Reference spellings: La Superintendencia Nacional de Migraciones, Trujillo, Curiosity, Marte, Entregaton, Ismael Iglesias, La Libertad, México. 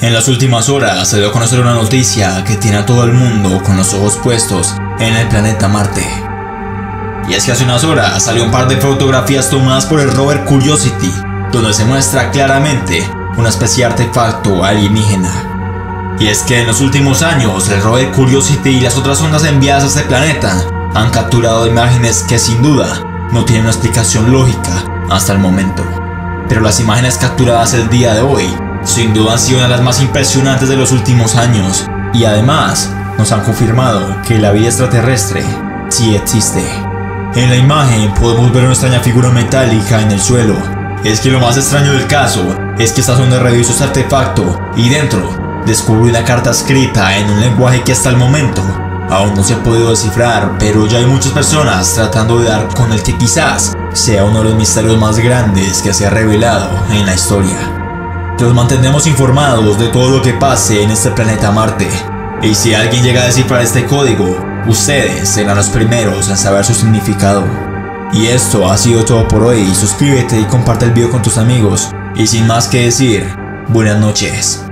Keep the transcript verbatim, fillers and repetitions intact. En las últimas horas se dio a conocer una noticia que tiene a todo el mundo con los ojos puestos en el planeta Marte. Y es que hace unas horas salió un par de fotografías tomadas por el rover Curiosity, donde se muestra claramente una especie de artefacto alienígena. Y es que en los últimos años el rover Curiosity y las otras ondas enviadas a este planeta han capturado imágenes que sin duda no tienen una explicación lógica hasta el momento. Pero las imágenes capturadas el día de hoy sin duda han sido una de las más impresionantes de los últimos años, y además nos han confirmado que la vida extraterrestre sí existe. En la imagen podemos ver una extraña figura metálica en el suelo. Es que lo más extraño del caso es que esta sonda revisó este artefacto y dentro descubrió una carta escrita en un lenguaje que hasta el momento aún no se ha podido descifrar, pero ya hay muchas personas tratando de dar con el que quizás sea uno de los misterios más grandes que se ha revelado en la historia. Los mantendremos informados de todo lo que pase en este planeta Marte, y si alguien llega a descifrar este código, ustedes serán los primeros en saber su significado. Y esto ha sido todo por hoy. Suscríbete y comparte el video con tus amigos, y sin más que decir, buenas noches.